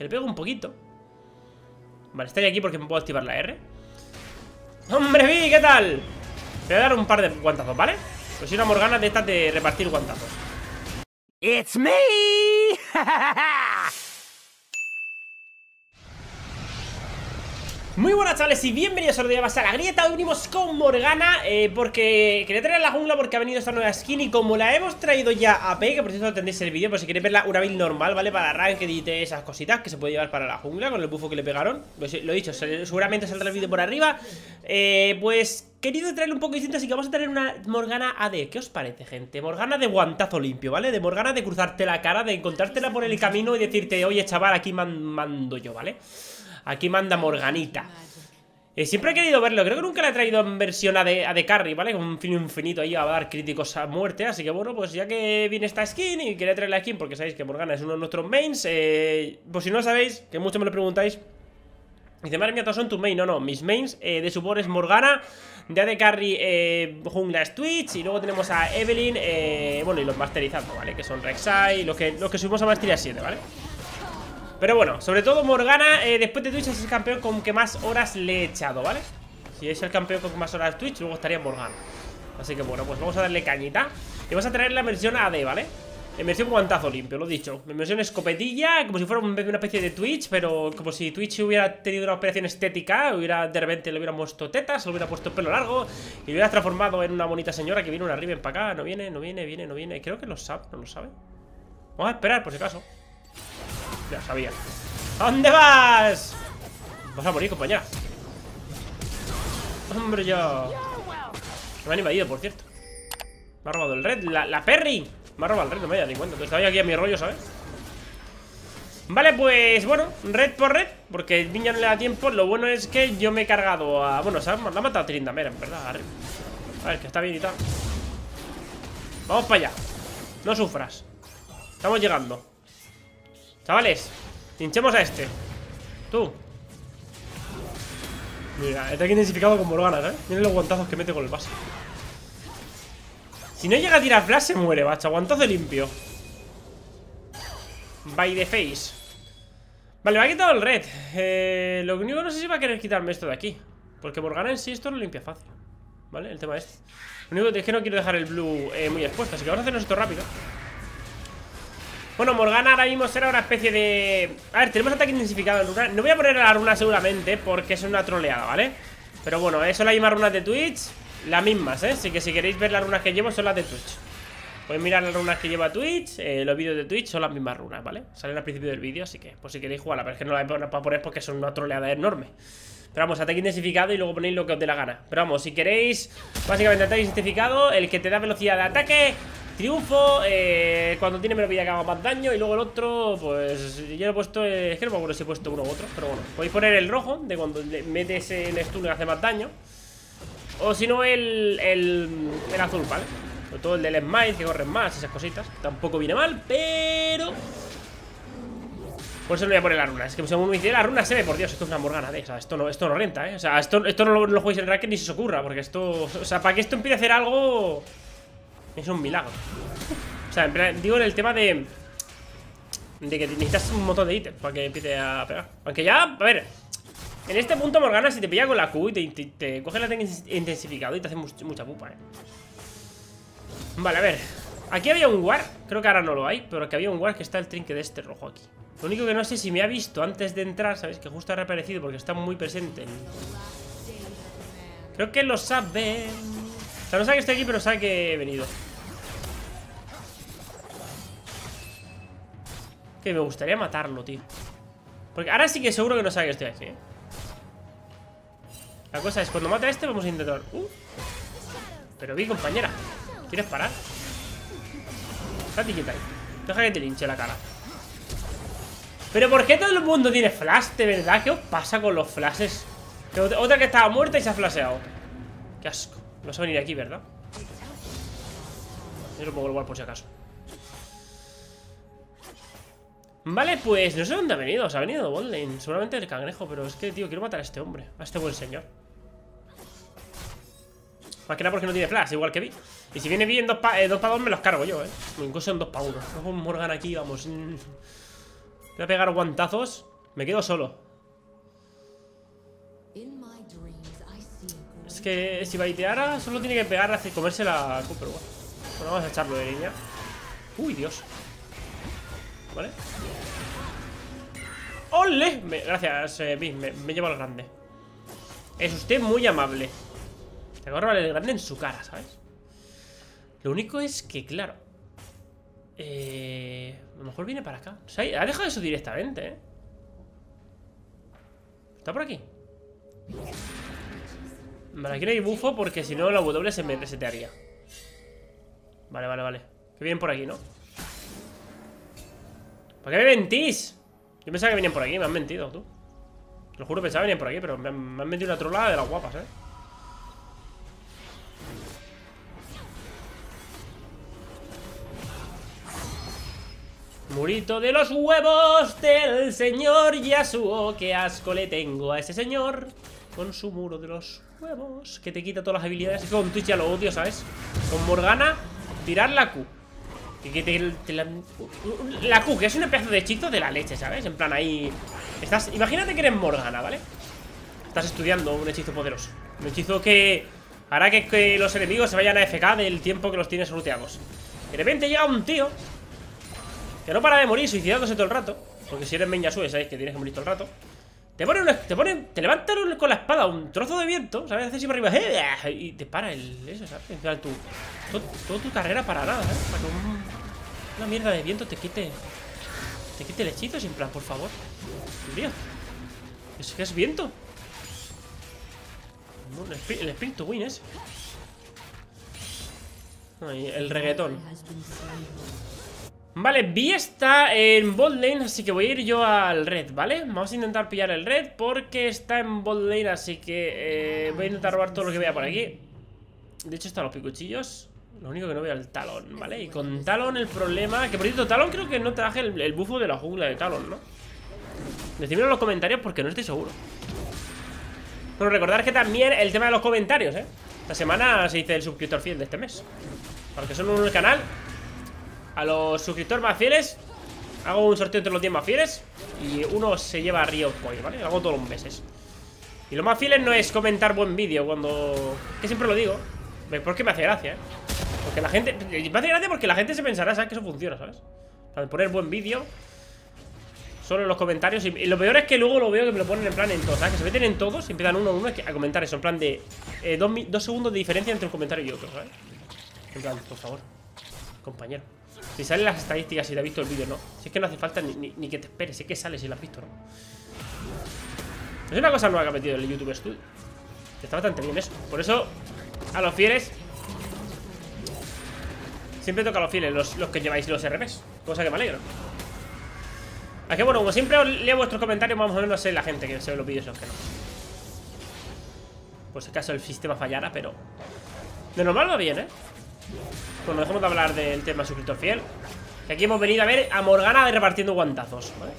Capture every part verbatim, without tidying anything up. Que le pego un poquito. Vale, estoy aquí porque me puedo activar la R. ¡Hombre, Vi! ¿Qué tal? Te voy a dar un par de guantazos, ¿vale? Pues soy una Morgana de estas de repartir guantazos. ¡It's me! Muy buenas, chavales, y bienvenidos a otro día más a La Grieta. Hoy venimos con Morgana eh, porque quería traer a la jungla porque ha venido esta nueva skin. Y como la hemos traído ya a P, que por cierto tendréis el vídeo, por si queréis verla, una build normal, ¿vale? Para ranked y esas cositas que se puede llevar para la jungla con el bufo que le pegaron. Pues lo he dicho, seguramente saldrá el vídeo por arriba. Eh, pues... Querido traerle un poco distinto, así que vamos a tener una Morgana A D. ¿Qué os parece, gente? Morgana de guantazo limpio, ¿vale? De Morgana de cruzarte la cara, de encontrártela por el camino y decirte, oye, chaval, aquí man mando yo, ¿vale? Aquí manda Morganita. Eh, siempre he querido verlo, creo que nunca la he traído en versión A D, A D Carry, ¿vale? Con un fin infinito ahí a dar críticos a muerte. Así que bueno, pues ya que viene esta skin y quería traer la skin, porque sabéis que Morgana es uno de nuestros mains. Eh, pues si no lo sabéis, que muchos me lo preguntáis. Dice, madre mía, todos son tus mains. No, no, mis mains eh, de support es Morgana. De A D Carry, eh, jungla es Twitch. Y luego tenemos a Evelyn, eh, bueno, y los masterizados, ¿vale? Que son Rek'Sai, los que, los que subimos a maestría siete, ¿vale? Pero bueno, sobre todo Morgana, eh, después de Twitch es el campeón con que más horas le he echado, ¿vale? Si es el campeón con que más horas Twitch, luego estaría Morgana. Así que bueno, pues vamos a darle cañita. Y vamos a traer la versión A D, ¿vale? Inmersión guantazo limpio, lo he dicho. Inmersión escopetilla, como si fuera una especie de Twitch. Pero como si Twitch hubiera tenido una operación estética, hubiera, de repente le hubiera puesto tetas, le hubiera puesto pelo largo y lo hubiera transformado en una bonita señora. Que viene una Riven para acá, no viene, no viene, viene, no viene. Creo que lo sabe, no lo sabe. Vamos a esperar por si acaso. Ya sabía. ¿A dónde vas? Vas a morir, compañera. Hombre, yo me han invadido, por cierto. Me ha robado el red, la, la Perry. Me ha robado el red, no me haya dado cuenta. Entonces estaba aquí a mi rollo, ¿sabes? Vale, pues bueno, red por red, porque el Viña no le da tiempo. Lo bueno es que yo me he cargado a... Bueno, se ha, la ha matado a Tryndamere, en verdad. A ver, que está bien y tal. Vamos para allá. No sufras. Estamos llegando. Chavales, hinchemos a este. Tú. Mira, está aquí identificado con Morgana, ¿eh? Miren los guantazos que mete con el base. Si no llega a tirar flash se muere, bacha. Guantazo limpio. By the face. Vale, me ha quitado el red. eh, Lo único que no sé si va a querer quitarme esto de aquí, porque Morgana en sí esto lo limpia fácil, ¿vale? El tema este. Lo único que es que no quiero dejar el blue eh, muy expuesto. Así que vamos a hacernos esto rápido. Bueno, Morgana ahora mismo será una especie de... A ver, tenemos ataque intensificado en runa. No voy a poner a la runa seguramente porque es una troleada, ¿vale? Pero bueno, eso, las mismas runas de Twitch. Las mismas, ¿eh? Así que si queréis ver las runas que llevo son las de Twitch. Podéis mirar las runas que lleva Twitch. eh, Los vídeos de Twitch son las mismas runas, ¿vale? Salen al principio del vídeo, así que pues si queréis jugarla. Pero es que no la voy a poner porque son una troleada enorme. Pero vamos, ataque intensificado y luego ponéis lo que os dé la gana. Pero vamos, si queréis, básicamente ataque intensificado, el que te da velocidad de ataque, triunfo, eh, cuando tiene menos vida que haga más daño. Y luego el otro, pues yo lo he puesto, eh, es que no me acuerdo si he puesto uno u otro. Pero bueno, podéis poner el rojo de cuando le metes en stun y hace más daño. O si no, el, el, el azul, ¿vale? Sobre todo el del smite, que corren más, esas cositas. Tampoco viene mal, pero... Por eso no voy a poner la runa. Es que según me dice, la runa se ve, por Dios, esto es una Morgana, ¿eh? O sea, esto no, esto no renta, ¿eh? O sea, esto, esto no, lo, no lo jueguéis en ranked ni se os ocurra. Porque esto... O sea, para que esto empiece a hacer algo... Es un milagro. O sea, en plan, digo en el tema de... De que necesitas un montón de ítems para que empiece a pegar. Aunque ya, a ver... En este punto, Morgana, si te pilla con la Q y te, te, te coge el ataque intensificado y te hace much, mucha pupa, eh. Vale, a ver. Aquí había un ward, creo que ahora no lo hay, pero que había un ward que está el trinque de este rojo aquí. Lo único que no sé si me ha visto antes de entrar, ¿sabes? Que justo ha reaparecido porque está muy presente. Creo que lo sabe. O sea, no sabe que estoy aquí, pero sabe que he venido. Que me gustaría matarlo, tío. Porque ahora sí que seguro que no sabe que estoy aquí, eh. La cosa es, cuando mata a este vamos a intentar... Uh. Pero vi, compañera, ¿quieres parar? Estate quieta ahí. Deja que te linche la cara. Pero ¿por qué todo el mundo tiene flash? De verdad, ¿qué os pasa con los flashes? Que otra que estaba muerta y se ha flasheado. Qué asco. Vas a venir aquí, ¿verdad? Yo lo pongo igual por si acaso. Vale, pues no sé dónde ha venido. O sea, ha venido de botlane, seguramente del cangrejo. Pero es que, tío, quiero matar a este hombre, a este buen señor. Más que nada porque no tiene flash, igual que Vi. Y si viene Vi en dos pa' eh, dos pa' dos me los cargo yo, eh. Incluso en dos pa' uno. Luego Morgan aquí, vamos. Voy a pegar guantazos. Me quedo solo. Es que si baiteara, solo tiene que pegar hacia comerse la Cooper. Bueno, vamos a echarlo de línea. Uy, Dios. Vale. ¡Ole! Me, gracias, eh, me, me lleva a lo grande. Es usted muy amable. Te agarro el grande en su cara, ¿sabes? Lo único es que, claro, eh, a lo mejor viene para acá. O sea, ha dejado eso directamente, ¿eh? ¿Está por aquí? Vale, aquí no hay bufo porque si no la W se me resetearía. Vale, vale, vale. Que vienen por aquí, ¿no? ¿Para qué me mentís? Yo pensaba que venían por aquí, me han mentido, tú. Te lo juro, pensaba que venían por aquí, pero me han, me han metido una trolada de las guapas, ¿eh? Murito de los huevos del señor Yasuo. Qué asco le tengo a ese señor con su muro de los huevos, que te quita todas las habilidades. Es que con Twitch ya lo odio, ¿sabes? Con Morgana, tirar la Q. Que, que te, te la, la Q, que es una pedazo de hechizo de la leche, ¿sabes? En plan ahí estás, imagínate que eres Morgana, ¿vale? Estás estudiando un hechizo poderoso. Un hechizo que hará que, que los enemigos se vayan a F K del tiempo que los tienes ruteados. De repente llega un tío que no para de morir, suicidándose todo el rato. Porque si eres main Yasuo, sabes que tienes que morir todo el rato. Te ponen una, te ponen, te levantan con la espada un trozo de viento, ¿sabes? Haces para arriba y te para el eso, ¿sabes? En plan, tu, todo, toda tu carrera para nada, ¿sabes? Para que un, una mierda de viento te quite, te quite el hechizo, sin plan, por favor. Dios, es que es viento. El, el espíritu win es. Ay, el reggaetón. Vale, Vi está en bot lane, así que voy a ir yo al red, ¿vale? Vamos a intentar pillar el red porque está en bot lane, así que eh, voy a intentar robar todo lo que vea por aquí. De hecho están los picuchillos, lo único que no veo es el Talon, ¿vale? Y con Talon el problema... Que por cierto, Talon creo que no traje el, el bufo de la jungla de Talon, ¿no? Decidme en los comentarios porque no estoy seguro. Pero recordad que también el tema de los comentarios, ¿eh? Esta semana se dice el suscriptor fiel de este mes. Para los que son uno en el canal... A los suscriptores más fieles hago un sorteo entre los diez más fieles y uno se lleva a Riot Point, ¿vale? Lo hago todos los meses. Y lo más fieles no es comentar buen vídeo cuando... Que siempre lo digo. Porque me hace gracia, ¿eh? Porque la gente... Me hace gracia porque la gente se pensará, ¿sabes? Que eso funciona, ¿sabes? Para poner buen vídeo solo en los comentarios. Y lo peor es que luego lo veo que me lo ponen en plan en todos, ¿sabes? Que se meten en todos y empiezan uno a uno a comentar eso. En plan de... Eh, dos, dos segundos de diferencia entre un comentario y otro, ¿sabes? En plan, por favor, compañero. Si salen las estadísticas, si te has visto el vídeo, no. Si es que no hace falta ni, ni, ni que te esperes. Si es que sale, si lo has visto, no. Es una cosa nueva que ha metido el YouTube Studio. Está bastante bien eso. Por eso, a los fieles siempre toca a los fieles, los, los que lleváis los R Ps. Cosa que me alegro. Así que bueno, como siempre os leo vuestros comentarios. Vamos a ver, no sé, la gente que se ve los vídeos y los que no. Por si acaso el sistema fallara, pero de normal va bien, ¿eh? Bueno, dejemos de hablar del tema suscriptor fiel. Que aquí hemos venido a ver a Morgana repartiendo guantazos, ¿vale?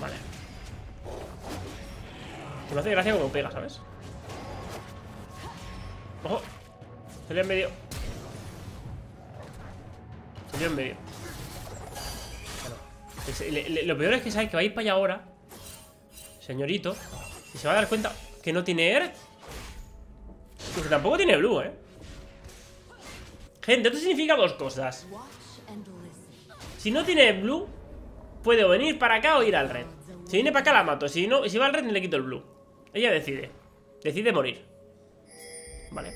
Vale. Me hace gracia como pega, ¿sabes? ¡Ojo! Salió en medio. Salió en medio. Bueno, le, le, lo peor es que sabes que va a ir para allá ahora, señorito, y se va a dar cuenta que no tiene E R T. Pues tampoco tiene blue, ¿eh? Gente, esto significa dos cosas. Si no tiene blue, puede o venir para acá o ir al red. Si viene para acá la mato, si no, si va al red le quito el blue. Ella decide. Decide morir. Vale.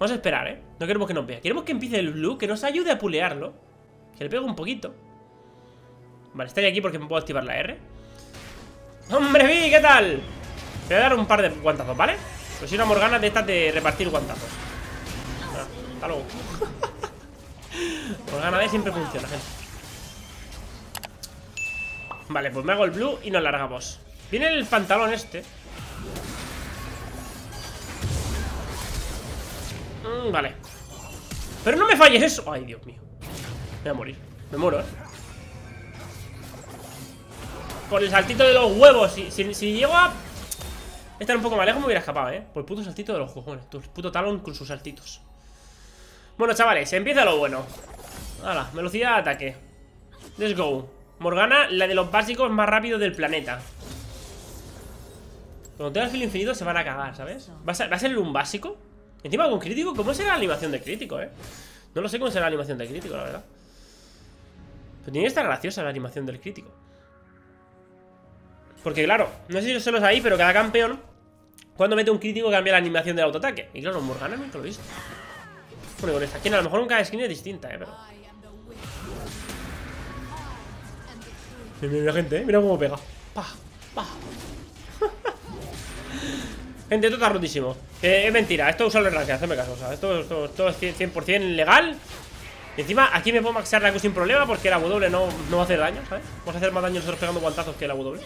Vamos a esperar, ¿eh? No queremos que nos vea. Queremos que empiece el blue, que nos ayude a pulearlo. Que le pegue un poquito. Vale, estaré aquí porque me puedo activar la R. ¡Hombre, Vi! ¿Qué tal? Te voy a dar un par de guantazos, ¿vale? Pues si una Morgana de estas de repartir guantazos. Ah, hasta luego. Morgana de siempre funciona, gente. Vale, pues me hago el blue y nos largamos. Viene el pantalón este. Mm, vale. Pero no me falles eso. Ay, Dios mío. Me voy a morir. Me muero, ¿eh? Por el saltito de los huevos. Si, si, si llego a... Estar un poco más lejos me hubiera escapado, ¿eh? Por el puto saltito de los cojones. Tu puto Talon con sus saltitos. Bueno, chavales, empieza lo bueno. Hala, velocidad de ataque. Let's go. Morgana, la de los básicos más rápido del planeta. Cuando tengas filo infinito se van a cagar, ¿sabes? ¿Va a ser, va a ser un básico? Encima con crítico, ¿cómo será la animación de crítico, eh? No lo sé cómo será la animación de crítico, la verdad. Pero tiene que estar graciosa la animación del crítico. Porque claro, no sé si solo es ahí, pero cada campeón, cuando mete un crítico, cambia la animación del autoataque. Y claro, Morgana nunca lo he visto. Bueno, con esta skin, a lo mejor nunca cada skin es distinta, eh, pero... Mira, mira, gente, eh, mira cómo pega. Pa, pa. Gente, esto está rotísimo. Eh, es mentira, esto es solo en ranked, hazme caso. O sea, esto, esto, esto es cien por cien legal. Y encima, aquí me puedo maxear la Q sin problema porque la W no, no va a hacer daño, ¿sabes? Vamos a hacer más daño nosotros pegando guantazos que la W.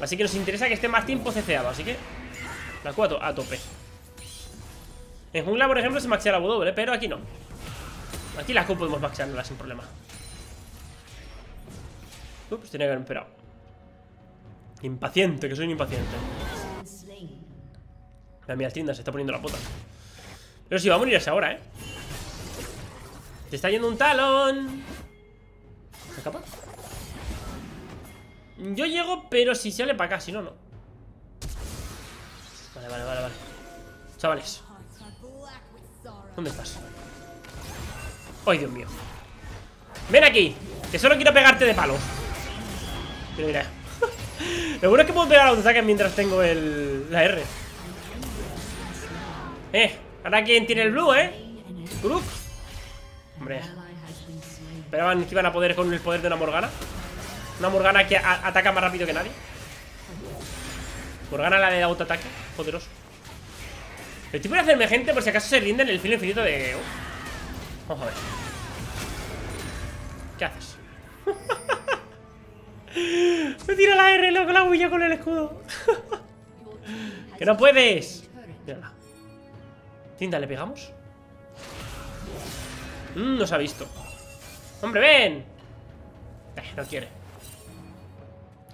Así que nos interesa que esté más tiempo ceceado, así que la Q a tope. En jungla, por ejemplo, se maxea la W, pero aquí no. Aquí la Q podemos maxearla sin problema. Ups, tenía que haber esperado. Impaciente, que soy un impaciente. La mía Tryndamere se está poniendo la pota. Pero sí, va a morir esa hora, ¿eh? Se está yendo un Talon. ¿Se escapa? Yo llego, pero si sale para acá, si no, no. Vale, vale, vale, vale. Chavales, ¿dónde estás? ¡Ay, Dios mío! ¡Ven aquí! Que solo quiero pegarte de palos. Mira, mira. Lo bueno es que puedo pegar a los ataques mientras tengo el... la R. Eh, ahora quien tiene el blue, ¿eh? Brook. Hombre, esperaban que iban a poder con el poder de una Morgana. Una Morgana que ataca más rápido que nadie. Morgana la de autoataque, poderoso. El tipo de hacerme gente por si acaso se rinden el filo infinito de... Uh. Vamos a ver. ¿Qué haces? Me tira la R, loco, la huilla con el escudo. ¡Que no puedes! Mírala. Tinta, ¿le pegamos? Mm, nos ha visto. ¡Hombre, ven! Eh, no quiere.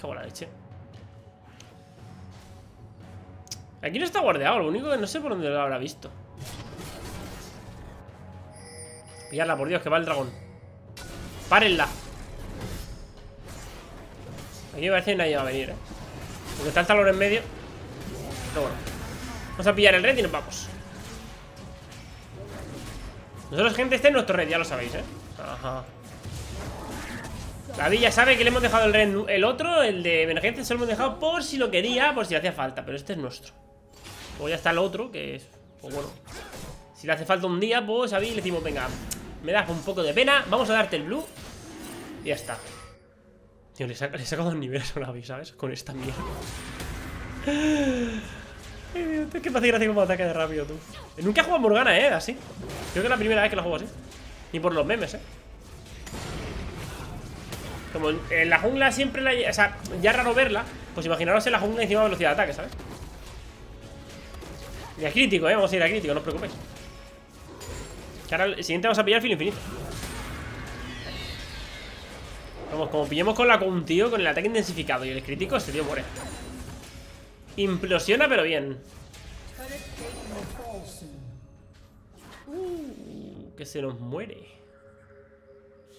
Cago en la leche. Aquí no está guardeado. Lo único que no sé por dónde lo habrá visto. Pillarla, por Dios, que va el dragón. Párenla. Aquí parece que nadie va a venir, eh. Porque está el talón en medio. Pero bueno, vamos a pillar el red y nos vamos. Nosotros, gente, este es nuestro red, ya lo sabéis, ¿eh? Ajá. La villa sabe que le hemos dejado el red. El otro, el de emergencia, se lo hemos dejado por si lo quería, por si le hacía falta. Pero este es nuestro. Luego ya está el otro, que es... Pues bueno, si le hace falta un día, pues a mí le decimos, venga, me das un poco de pena, vamos a darte el blue. Y ya está. Tío, le he sacado dos niveles a la villa, ¿sabes? Con esta mierda. Ay, Dios, es que me hace gracia como ataque de rápido, tú. Nunca he jugado Morgana, eh, así. Creo que es la primera vez que la juego así. Ni por los memes, eh. Como en la jungla siempre la... O sea, ya es raro verla. Pues imaginaros en la jungla encima de velocidad de ataque, ¿sabes? Y a crítico, eh, vamos a ir a crítico, no os preocupéis. Que ahora el siguiente vamos a pillar filo infinito. Vamos, como pillemos con la con un tío, con el ataque intensificado y el crítico, este tío muere. Implosiona, pero bien. Uh, que se nos muere.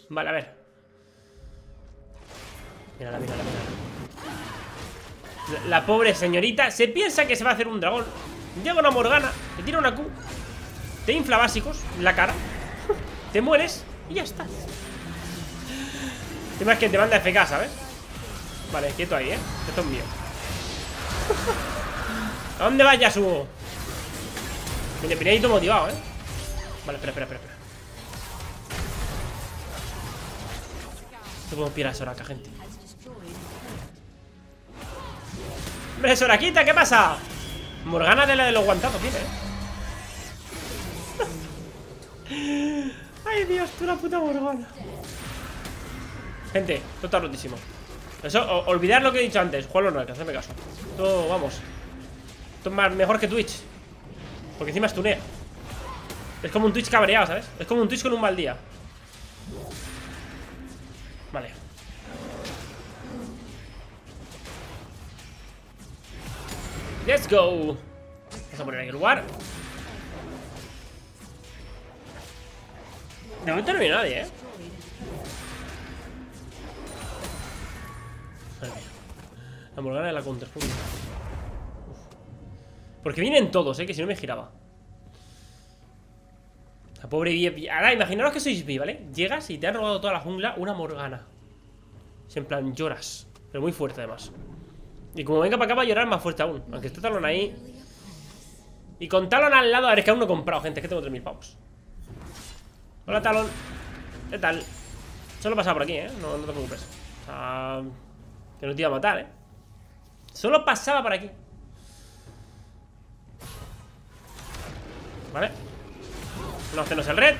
Vale, a ver. Mírala, mírala, mírala. La, la pobre señorita se piensa que se va a hacer un dragón. Llega una Morgana, te tira una Q, te infla básicos en la cara, te mueres y ya está. El tema es que te manda F K, ¿sabes? Vale, quieto ahí, ¿eh? Esto es mío. ¿A dónde vas, Yasuo? Mira, pinadito motivado, eh. Vale, espera, espera, espera, espera. No podemos pillar a Soraka, gente. Hombre, Soraquita, ¿qué pasa? Morgana de la de los guantazos tiene, eh. Ay, Dios, tú la puta Morgana. Gente, esto está rotísimo. Eso, o, olvidar lo que he dicho antes. Juan Lorna, que hacedme caso. Todo, vamos. Esto es más, mejor que Twitch. Porque encima es tunea. Es como un Twitch cabreado, ¿sabes? Es como un Twitch con un mal día. Vale. Let's go. Vamos a poner aquí el lugar. De momento no hay nadie, ¿eh? madre mía. La Morgana de la contra. Uf. Porque vienen todos, eh, que si no me giraba. La pobre Vi. Ahora imaginaros que sois Vi, ¿vale? Llegas y te han robado toda la jungla una Morgana. Es en plan, lloras. Pero muy fuerte además. Y como venga para acá va a llorar más fuerte aún. Aunque está Talon ahí. Y con Talon al lado, a ver, es que aún no he comprado, gente. Es que tengo tres mil pavos. Hola, Talon. ¿Qué tal? Solo pasaba por aquí, ¿eh? No, no te preocupes. O sea, que no te iba a matar, ¿eh? Solo pasaba por aquí. Vale. No, este no es el red.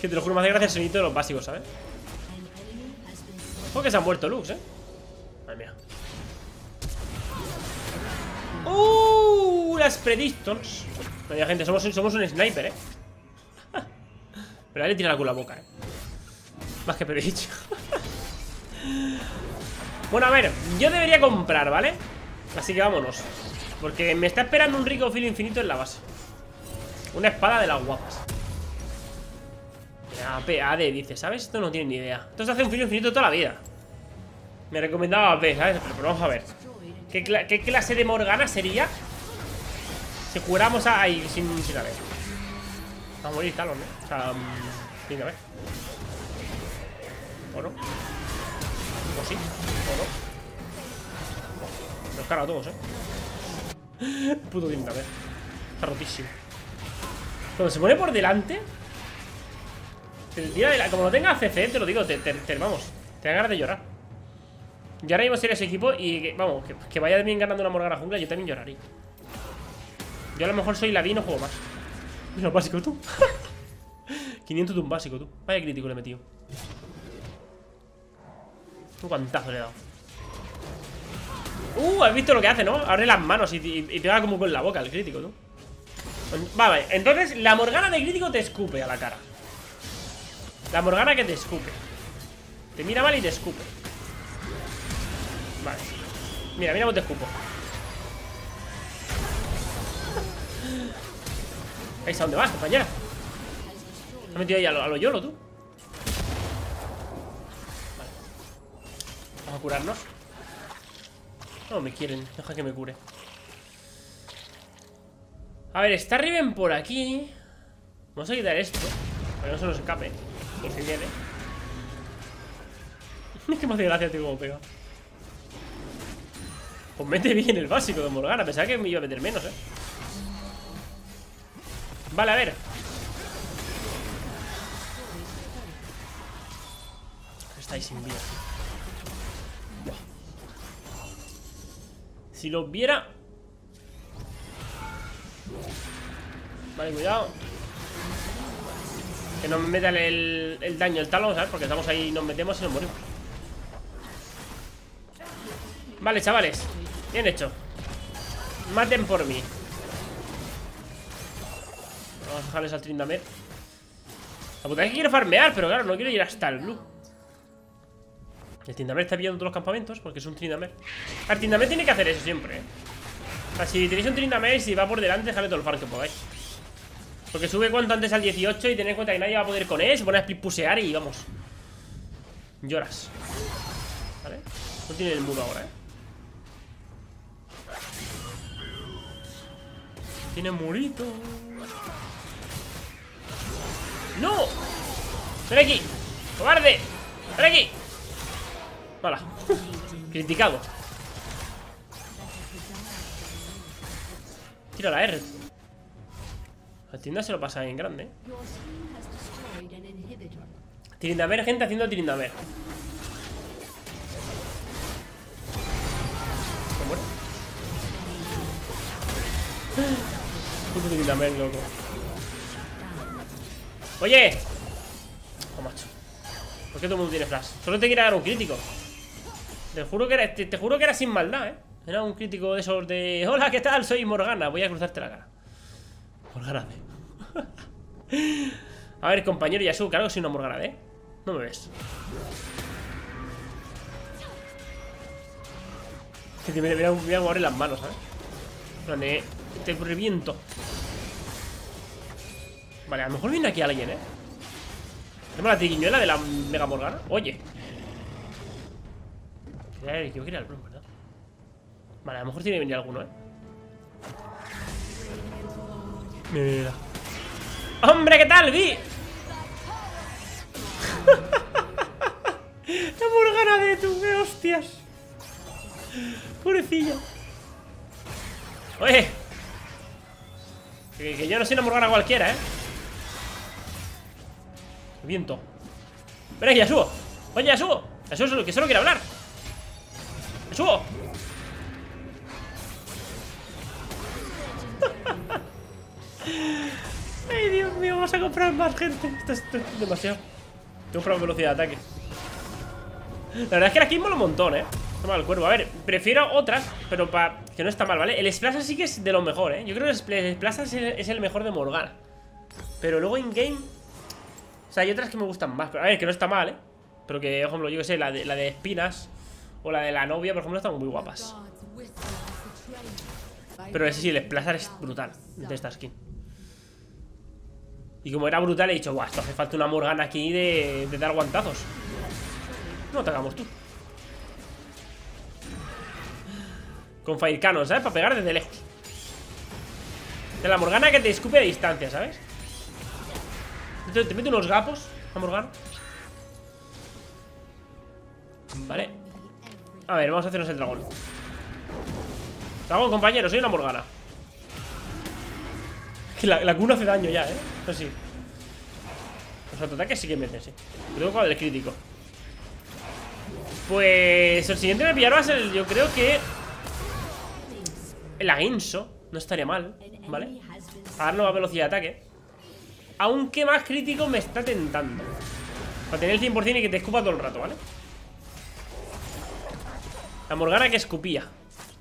Que te lo juro, me hace gracia el sonido de los básicos, ¿sabes? Ojo que se ha muerto Lux, ¿eh? Madre mía. ¡Uh! Las predictors. Vaya, gente, somos, somos un sniper, ¿eh? Pero ahí le tira la culo a la boca, ¿eh? Más que predicho. Bueno, a ver, yo debería comprar, ¿vale? Así que vámonos. Porque me está esperando un rico filo infinito en la base. Una espada de las guapas. A P, A D, dice, ¿sabes? Esto no tiene ni idea. Esto se hace un filo infinito toda la vida. Me recomendaba A P, ¿sabes? Pero, pero vamos a ver. ¿Qué, cl ¿Qué clase de Morgana sería si jugáramos a... ahí sin, sin A D? Va a morir Talon, ¿eh? O sea, um, sin A D. ¿O no? ¿O sí? ¿O no? Los carga a todos, ¿eh? Puto tiempo, a ver. Está rotísimo. Cuando se pone por delante... Tira de la, como lo tenga C C, te lo digo, te, te, te vamos, te dan ganas de llorar. Y ahora mismo sería ese equipo y que, vamos, que, que vaya bien ganando una Morgana jungla, yo también lloraría. Yo a lo mejor soy la Vi y no juego más. Mira, básico tú. quinientos de un básico tú. Vaya crítico le he metido. Un guantazo le he dado. Uh, has visto lo que hace, ¿no? Abre las manos y, y, y te va como con la boca el crítico tú. Vale, entonces la Morgana de crítico te escupe a la cara. La Morgana que te escupe. Te mira mal y te escupe. Vale. Mira, mira cómo te escupo. ¿A dónde vas, compañera? Me he metido ahí a lo, a lo yolo, tú. Vale. Vamos a curarnos. No me quieren, deja que me cure. A ver, está Riven por aquí. Vamos a quitar esto para que no se nos escape. Por si viene. Es que me hace gracia, tío, como pega. Pues mete bien el básico de Morgana. Pensaba que me iba a meter menos, eh. Vale, a ver. Estáis sin vida. Si lo viera. Vale, cuidado. Que nos metan el, el daño, el talón, ¿sabes? Porque estamos ahí, nos metemos y nos morimos. Vale, chavales. Bien hecho. Maten por mí. Vamos a dejarles al Tryndamere. La puta es que quiero farmear, pero claro, no quiero ir hasta el blue. El Tryndamere está pillando todos los campamentos porque es un Tryndamere. El Tryndamere tiene que hacer eso siempre, ¿eh? O sea, si tenéis un Tryndamere y si va por delante, dejadle todo el farm que podáis. Porque sube cuanto antes al dieciocho y tened en cuenta que nadie va a poder con él. Se pone a split pusear y vamos. Lloras. Vale. No tiene el muro ahora, eh. Tiene murito. ¡No! ¡Ven aquí! ¡Cobarde! ¡Ven aquí! Hola. Criticado. Tira la R. La tienda se lo pasa en grande, ¿eh? Tryndamere, gente haciendo Tryndamere. ¿Se muere? Puto Tryndamere, loco. ¡Oye! Oh, macho. ¿Por qué todo el mundo tiene flash? Solo te quiero dar un crítico. Te juro que era, te, te juro que era sin maldad, ¿eh? Era un crítico de esos de... Hola, ¿qué tal? Soy Morgana. Voy a cruzarte la cara. Morgana. A ver, compañero Yasuo, claro que soy una Morgana, ¿eh? No me ves. Que te me voy a mover las manos, ¿sabes? Vale, te reviento. Vale, a lo mejor viene aquí alguien, ¿eh? ¿Tenemos la triquiñuela de la Mega Morgana? Oye. Yo quiero ir al Bloom, ¿verdad? Vale, a lo mejor tiene que venir alguno, ¿eh? Mira. ¡Hombre, qué tal, Vi! La Morgana de tu, qué hostias. Pobrecilla. Oye. Que, que yo no soy una Morgana cualquiera, ¿eh? Viento. Ven aquí, Yasuo. Oye, Yasuo. Yasuo solo, que solo quiere hablar. Yasuo. Ay, Dios mío, vamos a comprar más gente. Esto es, esto es demasiado. Tengo que comprar velocidad de ataque. La verdad es que la skin mola un montón, eh. Está mal el cuervo. A ver, prefiero otras, pero para que no está mal, ¿vale? El Splash sí que es de lo mejor, eh. Yo creo que el Splash es el mejor de Morgana. Pero luego in-game. O sea, hay otras que me gustan más. Pero a ver, que no está mal, ¿eh? Pero que, por ejemplo, yo que sé, la de, la de espinas o la de la novia, por ejemplo, están muy guapas. Pero ese sí, el Splazar es brutal de esta skin. Y como era brutal, he dicho, guau, esto hace falta una Morgana aquí de, de dar guantazos. No te hagamos tú. Con Fire Cannon, ¿sabes? Para pegar desde lejos. De la Morgana que te escupe a distancia, ¿sabes? Te, te mete unos gapos a Morgana. Vale. A ver, vamos a hacernos el dragón. Dragón, compañero, soy una Morgana. La, la cuna hace daño ya, eh. Eso sí. Los autoataques sí que meten, sí. Creo que el crítico. Pues el siguiente que me pillará es el. Yo creo que. El Aguinso. No estaría mal, ¿vale? A dar nueva velocidad de ataque. Aunque más crítico me está tentando. Para tener el cien por cien y que te escupa todo el rato, ¿vale? La Morgana que escupía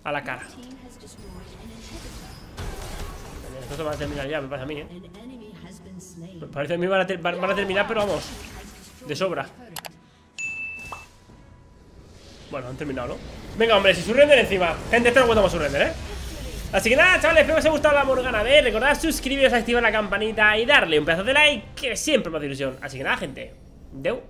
a la cara. Esto va a terminar ya, me parece a mí, ¿eh? Me parece a mí van a, ter van a terminar, pero vamos, de sobra. Bueno, han terminado, ¿no? Venga, hombre, si surrender encima. Gente, esto no cuenta más surrender, ¿eh? Así que nada, chavales, espero que os haya gustado la Morgana. A ver, recordad suscribiros, activar la campanita y darle un pedazo de like, que siempre me hace ilusión. Así que nada, gente. Deu.